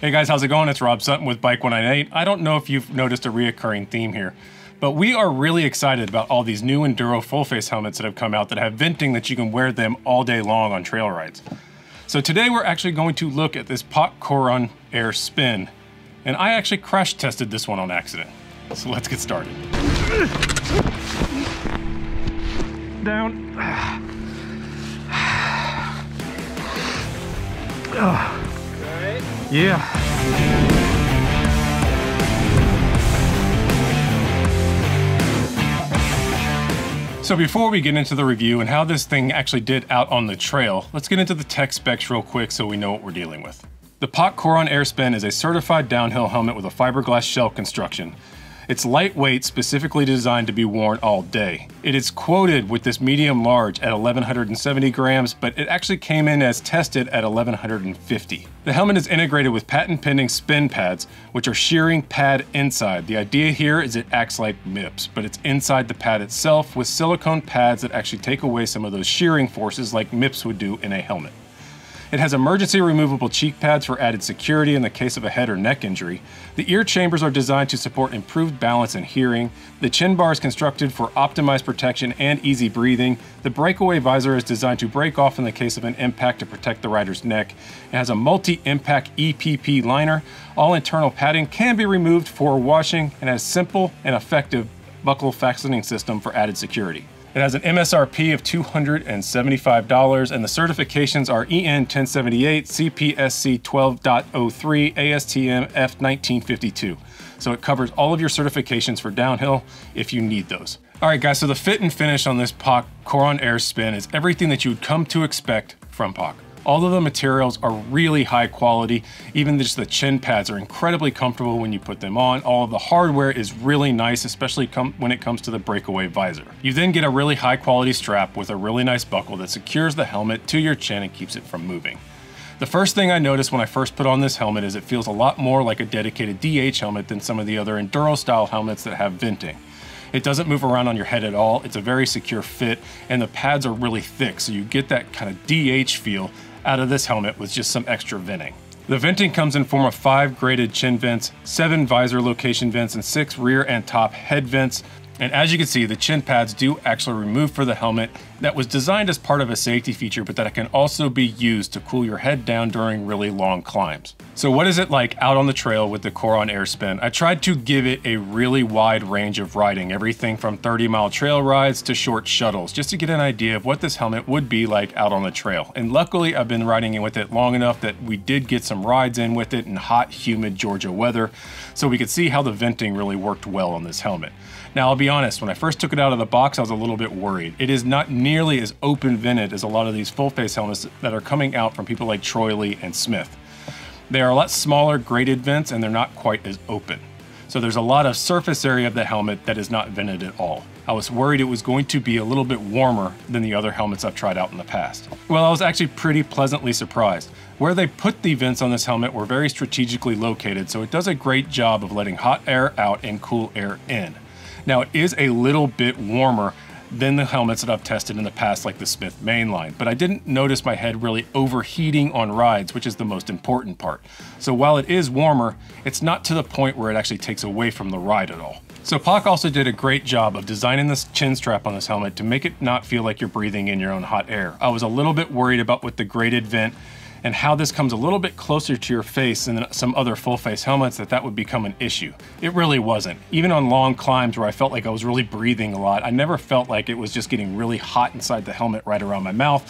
Hey guys, how's it going? It's Rob Sutton with Bike198. I don't know if you've noticed a reoccurring theme here, but we are really excited about all these new Enduro full-face helmets that have come out that have venting that you can wear them all day long on trail rides. So today we're actually going to look at this POC Coron Air Spin, and I actually crash tested this one on accident. So let's get started. Down. Oh. Yeah. So before we get into the review and how this thing actually did out on the trail, let's get into the tech specs real quick so we know what we're dealing with. The POC Coron Air Spin is a certified downhill helmet with a fiberglass shell construction. It's lightweight, specifically designed to be worn all day. It is quoted with this medium large at 1170 grams, but it actually came in as tested at 1150. The helmet is integrated with patent pending spin pads, which are shearing pad inside. The idea here is it acts like MIPS, but it's inside the pad itself with silicone pads that actually take away some of those shearing forces like MIPS would do in a helmet. It has emergency removable cheek pads for added security in the case of a head or neck injury. The ear chambers are designed to support improved balance and hearing. The chin bar is constructed for optimized protection and easy breathing. The breakaway visor is designed to break off in the case of an impact to protect the rider's neck. It has a multi-impact EPP liner. All internal padding can be removed for washing and has simple and effective buckle fastening system for added security. It has an MSRP of $275, and the certifications are EN 1078, CPSC 12.03, ASTM F1952. So it covers all of your certifications for downhill if you need those. All right guys, so the fit and finish on this POC Coron Air Spin is everything that you would come to expect from POC. All of the materials are really high quality. Even just the chin pads are incredibly comfortable when you put them on. All of the hardware is really nice, especially when it comes to the breakaway visor. You then get a really high quality strap with a really nice buckle that secures the helmet to your chin and keeps it from moving. The first thing I noticed when I first put on this helmet is it feels a lot more like a dedicated DH helmet than some of the other Enduro style helmets that have venting. It doesn't move around on your head at all. It's a very secure fit, and the pads are really thick, so you get that kind of DH feel out of this helmet with just some extra venting. The venting comes in form of 5 graded chin vents, 7 visor location vents, and 6 rear and top head vents. And as you can see, the chin pads do actually remove for the helmet that was designed as part of a safety feature, but that can also be used to cool your head down during really long climbs. So what is it like out on the trail with the Coron Air Spin? I tried to give it a really wide range of riding, everything from 30-mile trail rides to short shuttles, just to get an idea of what this helmet would be like out on the trail. And luckily, I've been riding with it long enough that we did get some rides in with it in hot, humid Georgia weather, so we could see how the venting really worked well on this helmet. Now, I'll be honest, when I first took it out of the box, I was a little bit worried. It is not nearly as open vented as a lot of these full face helmets that are coming out from people like Troy Lee and Smith. They are a lot smaller graded vents, and they're not quite as open. So there's a lot of surface area of the helmet that is not vented at all. I was worried it was going to be a little bit warmer than the other helmets I've tried out in the past. Well, I was actually pretty pleasantly surprised. Where they put the vents on this helmet were very strategically located, so it does a great job of letting hot air out and cool air in. Now, it is a little bit warmer than the helmets that I've tested in the past, like the Smith Mainline, but I didn't notice my head really overheating on rides, which is the most important part. So while it is warmer, it's not to the point where it actually takes away from the ride at all. So POC also did a great job of designing this chin strap on this helmet to make it not feel like you're breathing in your own hot air. I was a little bit worried about with the graded vent and how this comes a little bit closer to your face than some other full face helmets that would become an issue. It really wasn't. Even on long climbs where I felt like I was really breathing a lot, I never felt like it was just getting really hot inside the helmet right around my mouth,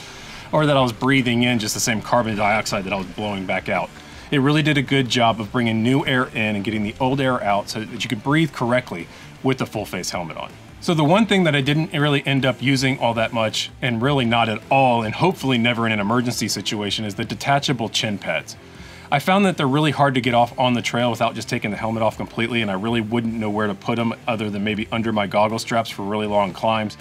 or that I was breathing in just the same carbon dioxide that I was blowing back out. It really did a good job of bringing new air in and getting the old air out so that you could breathe correctly with the full face helmet on. So the one thing that I didn't really end up using all that much, and really not at all, and hopefully never in an emergency situation, is the detachable chin pads. I found that they're really hard to get off on the trail without just taking the helmet off completely, and I really wouldn't know where to put them other than maybe under my goggle straps for really long climbs.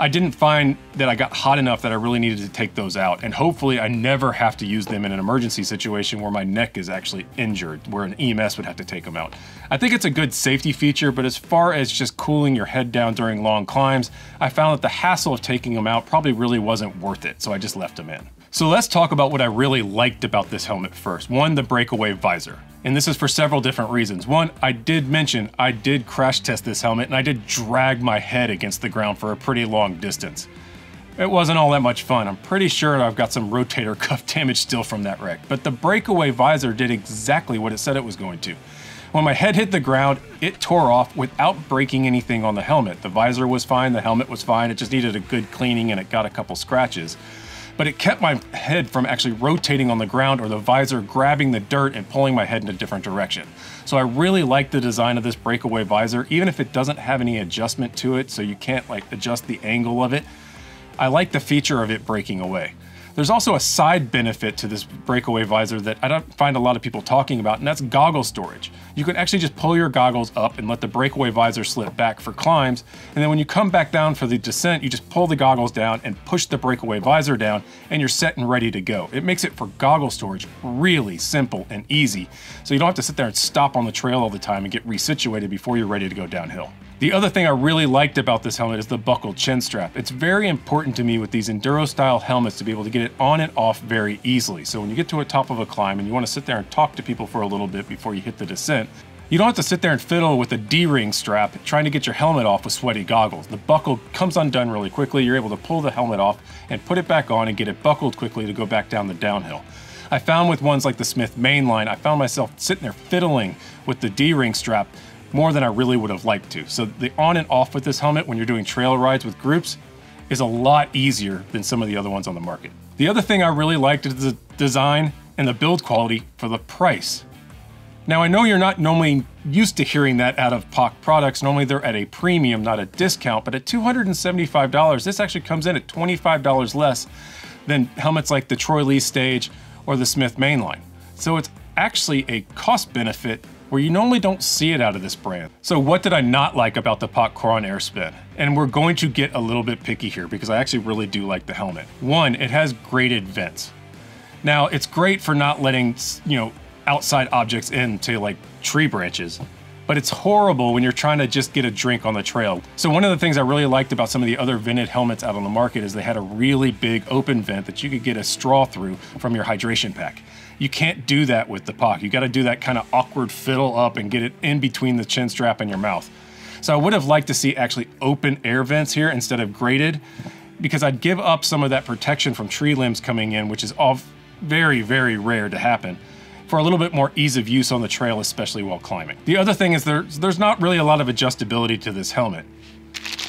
I didn't find that I got hot enough that I really needed to take those out, and hopefully I never have to use them in an emergency situation where my neck is actually injured, where an EMS would have to take them out. I think it's a good safety feature, but as far as just cooling your head down during long climbs, I found that the hassle of taking them out probably really wasn't worth it, so I just left them in. So let's talk about what I really liked about this helmet first. One, the breakaway visor. And this is for several different reasons. One, I did mention I did crash test this helmet and I did drag my head against the ground for a pretty long distance. It wasn't all that much fun. I'm pretty sure I've got some rotator cuff damage still from that wreck, but the breakaway visor did exactly what it said it was going to. When my head hit the ground, it tore off without breaking anything on the helmet. The visor was fine, the helmet was fine, it just needed a good cleaning and it got a couple scratches. But it kept my head from actually rotating on the ground or the visor grabbing the dirt and pulling my head in a different direction. So I really like the design of this breakaway visor, even if it doesn't have any adjustment to it, so you can't like adjust the angle of it. I like the feature of it breaking away. There's also a side benefit to this breakaway visor that I don't find a lot of people talking about, and that's goggle storage. You can actually just pull your goggles up and let the breakaway visor slip back for climbs, and then when you come back down for the descent, you just pull the goggles down and push the breakaway visor down, and you're set and ready to go. It makes it for goggle storage really simple and easy, so you don't have to sit there and stop on the trail all the time and get resituated before you're ready to go downhill. The other thing I really liked about this helmet is the buckled chin strap. It's very important to me with these enduro style helmets to be able to get it on and off very easily. So when you get to the top of a climb and you want to sit there and talk to people for a little bit before you hit the descent, you don't have to sit there and fiddle with a D-ring strap trying to get your helmet off with sweaty goggles. The buckle comes undone really quickly. You're able to pull the helmet off and put it back on and get it buckled quickly to go back down the downhill. I found with ones like the Smith Mainline, I found myself sitting there fiddling with the D-ring strap more than I really would have liked to. So the on and off with this helmet when you're doing trail rides with groups is a lot easier than some of the other ones on the market. The other thing I really liked is the design and the build quality for the price. Now I know you're not normally used to hearing that out of POC products. Normally they're at a premium, not a discount, but at $275, this actually comes in at $25 less than helmets like the Troy Lee Stage or the Smith Mainline. So it's actually a cost benefit where you normally don't see it out of this brand. So what did I not like about the POC Coron Air Spin? And we're going to get a little bit picky here because I actually really do like the helmet. One, it has grated vents. Now it's great for not letting, you know, outside objects into like tree branches, but it's horrible when you're trying to just get a drink on the trail. So one of the things I really liked about some of the other vented helmets out on the market is they had a really big open vent that you could get a straw through from your hydration pack. You can't do that with the POC. You gotta do that kind of awkward fiddle up and get it in between the chin strap and your mouth. So I would have liked to see actually open air vents here instead of grated, because I'd give up some of that protection from tree limbs coming in, which is all very, very rare to happen, for a little bit more ease of use on the trail, especially while climbing. The other thing is there's not really a lot of adjustability to this helmet.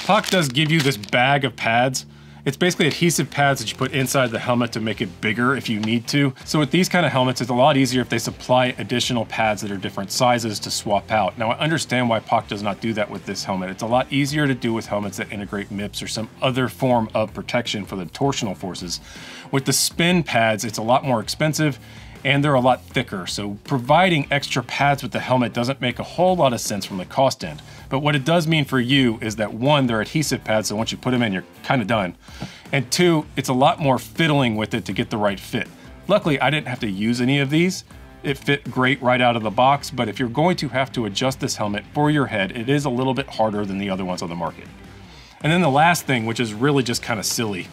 POC does give you this bag of pads. It's basically adhesive pads that you put inside the helmet to make it bigger if you need to. So with these kind of helmets, it's a lot easier if they supply additional pads that are different sizes to swap out. Now I understand why POC does not do that with this helmet. It's a lot easier to do with helmets that integrate MIPS or some other form of protection for the torsional forces. With the spin pads, it's a lot more expensive and they're a lot thicker. So providing extra pads with the helmet doesn't make a whole lot of sense from the cost end. But what it does mean for you is that one, they're adhesive pads, so once you put them in, you're kind of done. And two, it's a lot more fiddling with it to get the right fit. Luckily, I didn't have to use any of these. It fit great right out of the box, but if you're going to have to adjust this helmet for your head, it is a little bit harder than the other ones on the market. And then the last thing, which is really just kind of silly,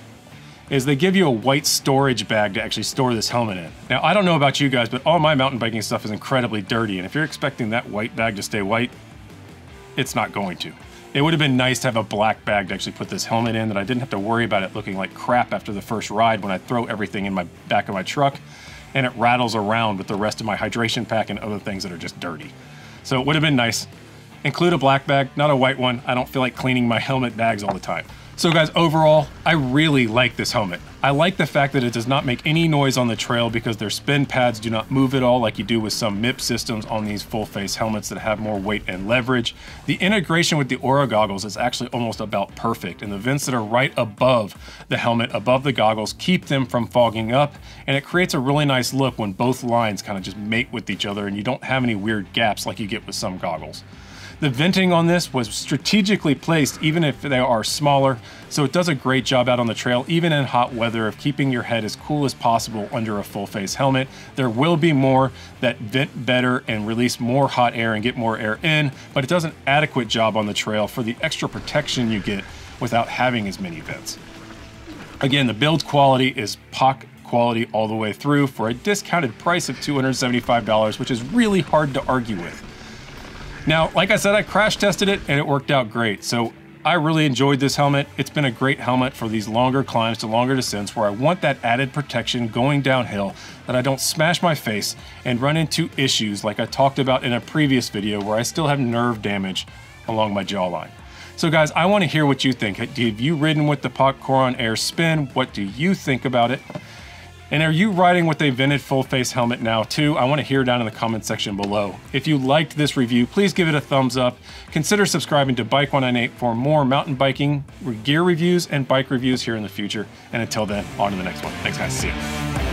is they give you a white storage bag to actually store this helmet in. Now, I don't know about you guys, but all my mountain biking stuff is incredibly dirty, and if you're expecting that white bag to stay white, it's not going to. It would have been nice to have a black bag to actually put this helmet in that I didn't have to worry about it looking like crap after the first ride when I throw everything in my back of my truck and it rattles around with the rest of my hydration pack and other things that are just dirty. So it would have been nice. Include a black bag, not a white one. I don't feel like cleaning my helmet bags all the time. So guys, overall, I really like this helmet. I like the fact that it does not make any noise on the trail because their spin pads do not move at all like you do with some MIPS systems on these full face helmets that have more weight and leverage. The integration with the Aura goggles is actually almost about perfect, and the vents that are right above the helmet, above the goggles, keep them from fogging up, and it creates a really nice look when both lines kind of just mate with each other and you don't have any weird gaps like you get with some goggles. The venting on this was strategically placed, even if they are smaller, so it does a great job out on the trail, even in hot weather, of keeping your head as cool as possible under a full face helmet. There will be more that vent better and release more hot air and get more air in, but it does an adequate job on the trail for the extra protection you get without having as many vents. Again, the build quality is POC quality all the way through for a discounted price of $275, which is really hard to argue with. Now, like I said, I crash tested it and it worked out great. So I really enjoyed this helmet. It's been a great helmet for these longer climbs to longer descents where I want that added protection going downhill, that I don't smash my face and run into issues like I talked about in a previous video where I still have nerve damage along my jawline. So guys, I want to hear what you think. Have you ridden with the POC Coron Air Spin? What do you think about it? And are you riding with a vented full face helmet now too? I want to hear down in the comment section below. If you liked this review, please give it a thumbs up. Consider subscribing to Bike198 for more mountain biking gear reviews and bike reviews here in the future. And until then, on to the next one. Thanks guys, see ya.